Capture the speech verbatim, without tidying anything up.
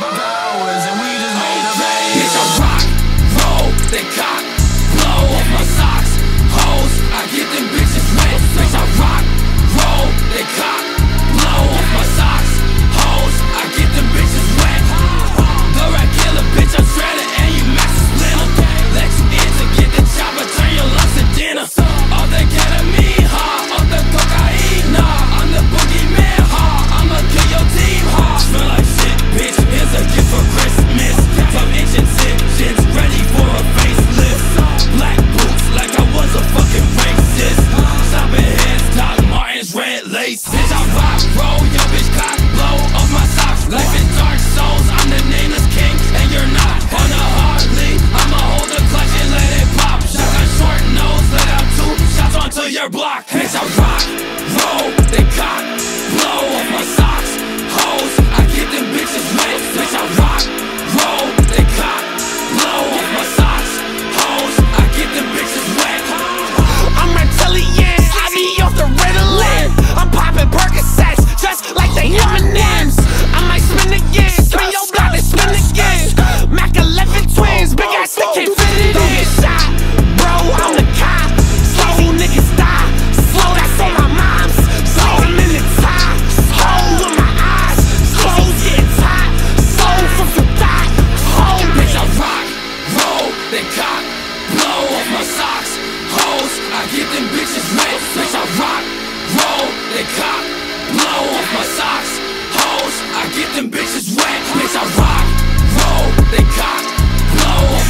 powers, and we just made a baby. Bitch, I rock, roll, they cock, blow off my socks. Hoes, I get them bitches wet. Bitch, I rock, roll, they cock, blow off my socks. Hoes, I get them bitches wet. The rat killer, bitch, I'm shredded and you max a splinter. Let you in to get the chopper, turn your lunch to dinner. All they get at me, huh? All the cocaine, nah, I'm the boogeyman, huh? I'ma kill your team, huh? Smell like shit, bitch, here's a gift for Christmas. From ancient citizens, ready for a facelift. Black boots like I was a fucking racist. Stopping heads, Doc Martens, red lace. Bitch, I rock, roll, yo bitch, cock, blow off my socks. Life is dark souls, I'm the nameless king, and you're not. On a Harley, I'ma hold the clutch and let it pop. Shotgun short nose, let out two shots onto your block. Bitch, I rock, roll, they cock, blow off my socks. Hoes, I get them bitches wet. Bitch, I rock, roll, they cock, blow off my socks. Hoes, I get them bitches wet. I'm reptilian, I be off the Ritalin. I'm popping Percocets, just like the M and M's. I might spin again, spin your block and spin again. Mac eleven twins, big ass that can't fit it in. Shot, bro, I'm the cop. Slow niggas die, slow, that's on my mom's. Slow, I'm in the top, hole in my eyes. Slow, getting tight, slow for the thought. Hole, bitch, I rock, roll, they cock, blow off my socks. Hoes, I get them bitches wet. Bitch, I rock, roll, they cock, blow off my socks. Hoes, I get them bitches wet. Bitch, I rock, roll, they cock, blow off my socks.